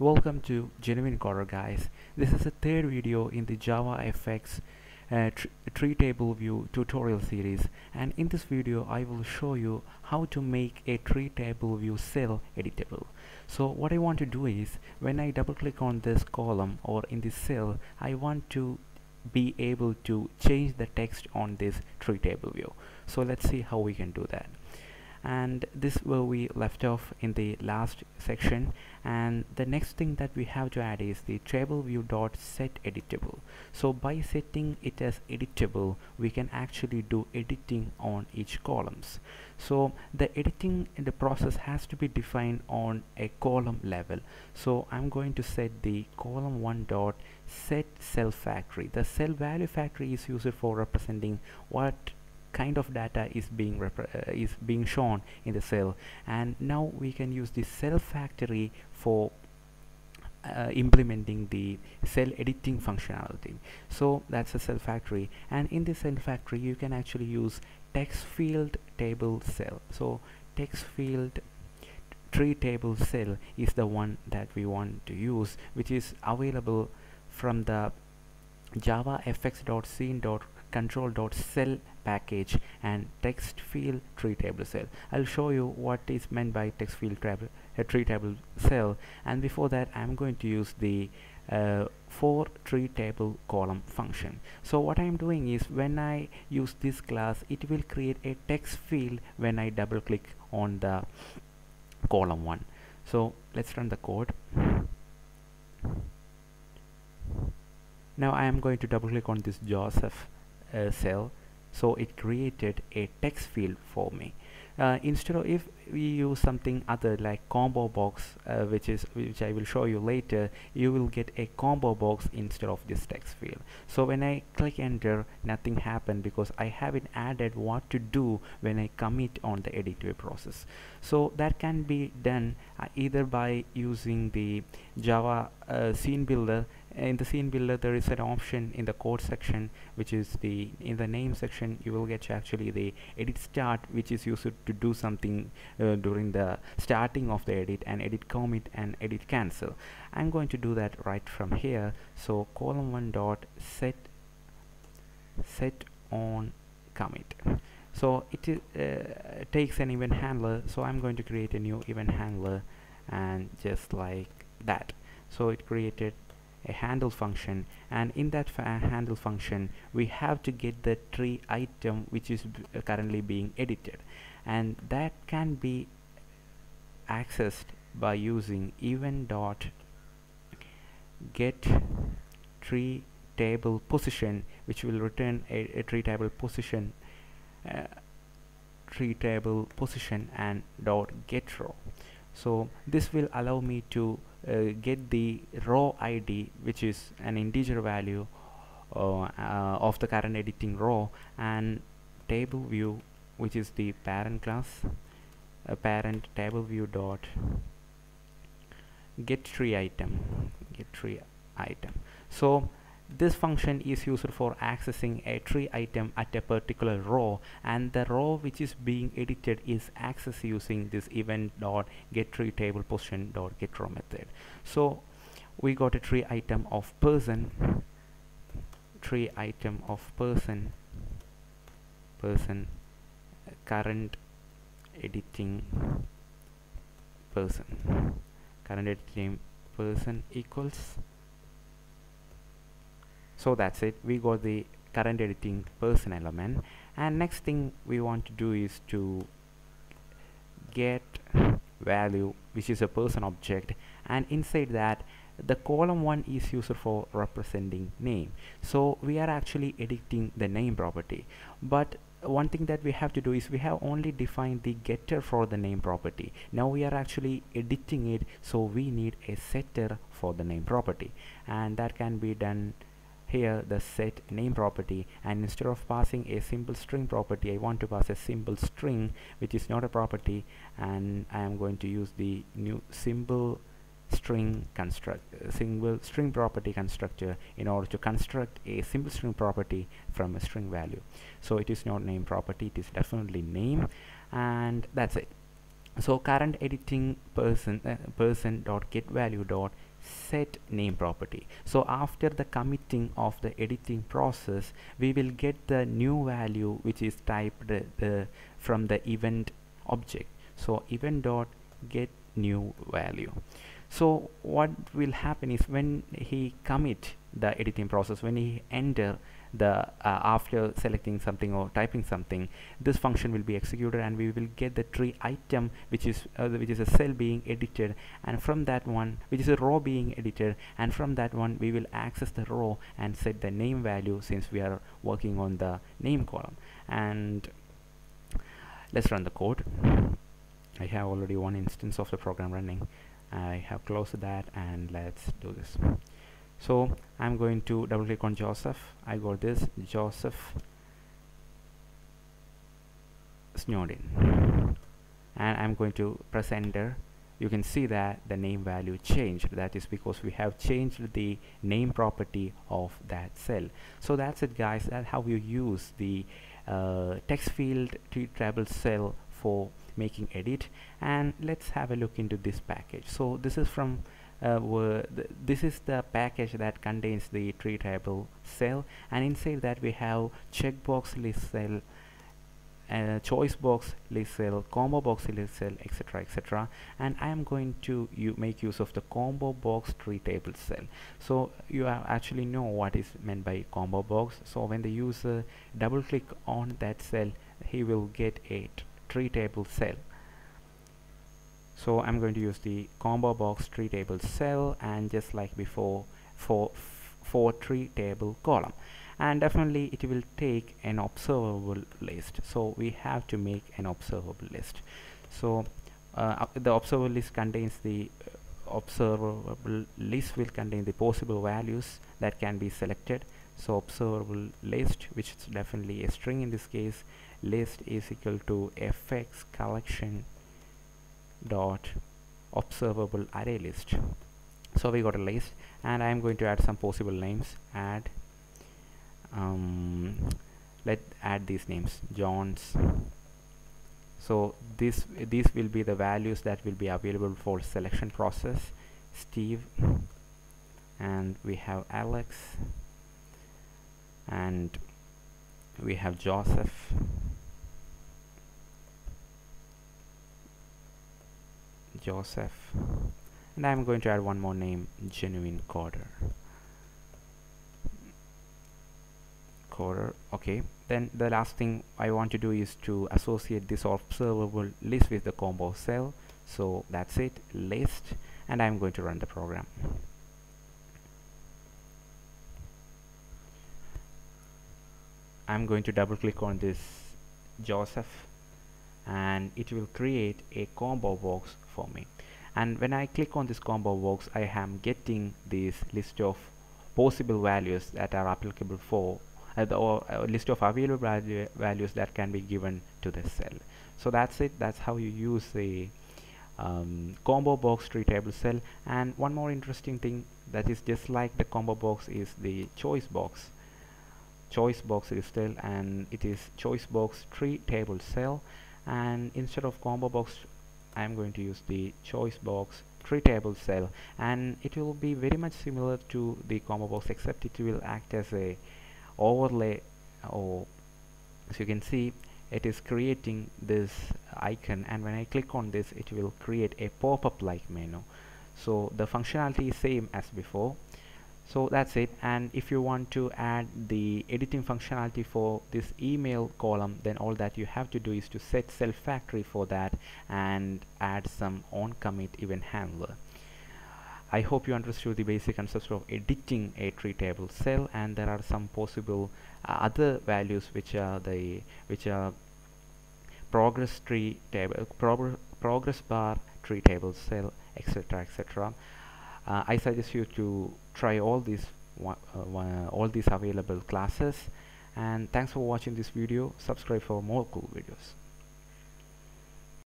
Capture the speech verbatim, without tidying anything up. Welcome to Genuine Coder, guys. This is the third video in the JavaFX uh, TreeTableView tutorial series, and in this video I will show you how to make a TreeTableView cell editable. So what I want to do is, when I double click on this column or in this cell, I want to be able to change the text on this TreeTableView. So let's see how we can do that. And this is where we left off in the last section, and the next thing that we have to add is the TableView.setEditable. So by setting it as editable, we can actually do editing on each columns. So the editing in the process has to be defined on a column level. So I'm going to set the column one dot set cell factory. The cell value factory is used for representing what kind of data is being uh, is being shown in the cell, and now we can use the cell factory for uh, implementing the cell editing functionality. So that's a cell factory, and in the cell factory you can actually use text field table cell. So text field tree table cell is the one that we want to use, which is available from the javafx.scene.control.cell package and text field tree table cell. I'll show you what is meant by text field table, uh, tree table cell, and before that I'm going to use the uh, for tree table column function. So what I'm doing is, when I use this class, it will create a text field when I double click on the column one. So let's run the code. Now I am going to double click on this Joseph uh, cell, so it created a text field for me. Uh, instead of, if we use something other like combo box, uh, which is which I will show you later, you will get a combo box instead of this text field. So when I click enter, nothing happened because I haven't added what to do when I commit on the edit process. So that can be done uh, either by using the Java uh, scene builder. In the scene builder, there is an option in the code section, which is the in the name section. You will get actually the edit start, which is used to do something uh, during the starting of the edit, and edit commit and edit cancel. I'm going to do that right from here. So column one dot set set on commit. So it uh, takes an event handler. So I'm going to create a new event handler, and just like that. So it created a handle function, and in that fa handle function we have to get the tree item which is b uh, currently being edited, and that can be accessed by using event dot get tree table position, which will return a, a tree table position uh, tree table position and dot get row. So this will allow me to Uh, get the row I D, which is an integer value uh, uh, of the current editing row, and table view, which is the parent class, uh, parent table view dot get tree item, get tree item. So this function is used for accessing a tree item at a particular row, and the row which is being edited is accessed using this event dot get tree table position dot get row method. So we got a tree item of person, tree item of person, person, current editing person, current editing person equals. So that's it, we got the current editing person element, and next thing we want to do is to get value, which is a person object, and inside that the column one is used for representing name. So we are actually editing the name property, but one thing that we have to do is, we have only defined the getter for the name property. Now we are actually editing it, so we need a setter for the name property, and that can be done here, the set name property, and instead of passing a simple string property, I want to pass a simple string which is not a property, and I am going to use the new simple string construct uh, single string property constructor in order to construct a simple string property from a string value. So it is not name property, it is definitely name, and that's it. So current editing person uh, person dot get value dot set name property. So after the committing of the editing process, we will get the new value which is typed uh, from the event object. So event dot get new value. So what will happen is when he commit the editing process, when he enter the uh, after selecting something or typing something, this function will be executed and we will get the tree item, which is uh, which is a cell being edited, and from that one, which is a row being edited, and from that one we will access the row and set the name value, since we are working on the name column. And let's run the code. I have already one instance of the program running. I have closed that, and let's do this. So I'm going to double click on Joseph. I got this Joseph Snodin, and I'm going to press enter. You can see that the name value changed. That is because we have changed the name property of that cell. So that's it, guys. That's how you use the uh, text field TreeTableCell for making edit. And let's have a look into this package. So this is from Uh, th this is the package that contains the TreeTableCell, and inside that we have checkbox list cell, uh, choice box list cell, combo box list cell, etc, etc. And I am going to you make use of the combo box tree table cell. So you actually know what is meant by combo box. So when the user double click on that cell, he will get a tree table cell. So I'm going to use the combo box tree table cell, and just like before for for tree table column, and definitely it will take an observable list. So we have to make an observable list. So uh, the observable list contains the uh, observable list will contain the possible values that can be selected. So observable list, which is definitely a string in this case, list is equal to fx collection dot observable array list. So we got a list, and I am going to add some possible names. Add um, let add these names, John's. So this these will be the values that will be available for selection process. Steve, and we have Alex, and we have Joseph, Joseph, and I'm going to add one more name, Genuine Coder. Coder, okay. Then the last thing I want to do is to associate this observable list with the combo cell. So that's it, list, and I'm going to run the program. I'm going to double click on this Joseph, and it will create a combo box for me. And when I click on this combo box, I am getting this list of possible values that are applicable for uh, the, or uh, list of available value values that can be given to the cell. So that's it. That's how you use the um, combo box tree table cell. And one more interesting thing, that is just like the combo box, is the choice box. Choice box is still, and it is choice box tree table cell. And instead of combo box, I am going to use the choice box tree table cell, and it will be very much similar to the combo box, except it will act as a overlay. Or as you can see, it is creating this icon, and when I click on this, it will create a pop-up like menu. So the functionality is same as before. So that's it. And if you want to add the editing functionality for this email column, then all that you have to do is to set cell factory for that and add some on commit event handler. I hope you understood the basic concepts of editing a tree table cell, and there are some possible uh, other values which are the which are progress tree table progr progress bar tree table cell, etc, etc. uh, I suggest you to try all these uh, all these available classes. And thanks for watching this video. Subscribe for more cool videos.